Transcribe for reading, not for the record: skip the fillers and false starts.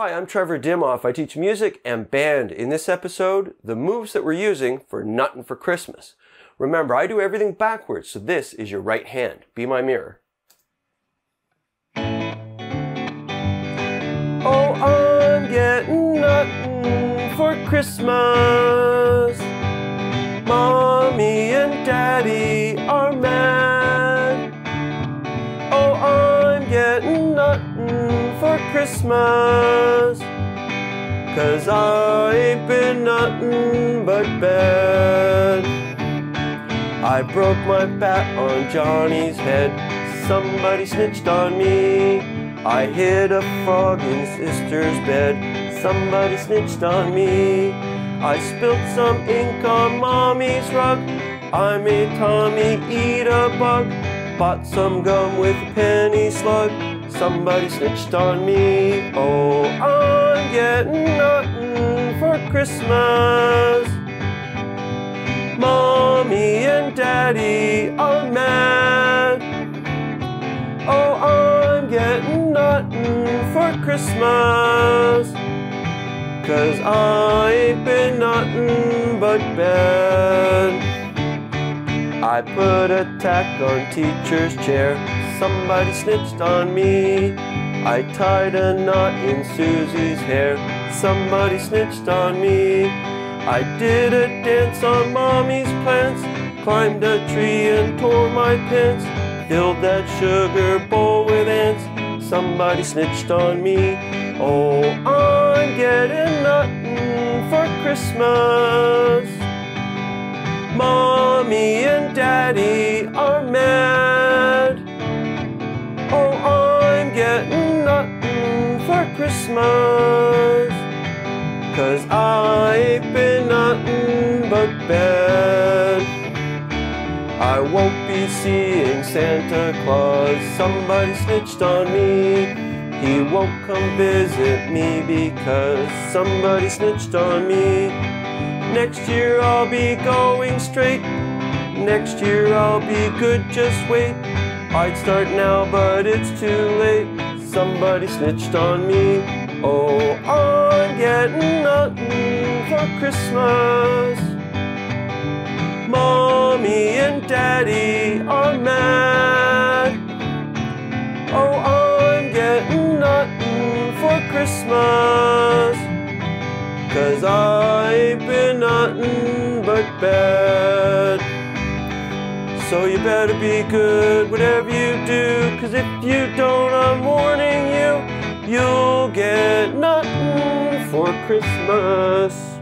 Hi, I'm Trevor Dimoff. I teach music and band. In this episode, the moves that we're using for Nuttin' for Christmas. Remember, I do everything backwards, so this is your right hand. Be my mirror. Oh, I'm getting nuttin' for Christmas. Mommy and Daddy are mad. Oh, I'm getting nuttin' for Christmas, 'cause I ain't been nuttin' but bad. I broke my bat on Johnny's head. Somebody snitched on me. I hid a frog in sister's bed. Somebody snitched on me. I spilled some ink on mommy's rug. I made Tommy eat a bug. Bought some gum with a penny slug. Somebody snitched on me. Oh, I'm getting nuttin' for Christmas. Mommy and Daddy are mad. Oh, I'm getting nuttin' for Christmas, 'cause I ain't been nuttin' but bad. I put a tack on teacher's chair. Somebody snitched on me. I tied a knot in Susie's hair. Somebody snitched on me. I did a dance on mommy's plants. Climbed a tree and tore my pants. Filled that sugar bowl with ants. Somebody snitched on me. Oh, I'm getting nuttin' for Christmas. Mommy and Daddy are mad. Oh, I'm getting nuttin' for Christmas, 'cause I ain't been nuttin' but bad. I won't be seeing Santa Claus. Somebody snitched on me. He won't come visit me because somebody snitched on me. Next year I'll be going straight. Next year I'll be good, just wait. I'd start now, but it's too late. Somebody snitched on me. Oh, I'm getting nuttin' for Christmas. Mommy and Daddy are mad. Oh, I'm getting nuttin' for Christmas, 'cause I ain't been nuttin' but bad. So you better be good, whatever you do, 'cause if you don't, I'm warning you, you'll get nuttin' for Christmas.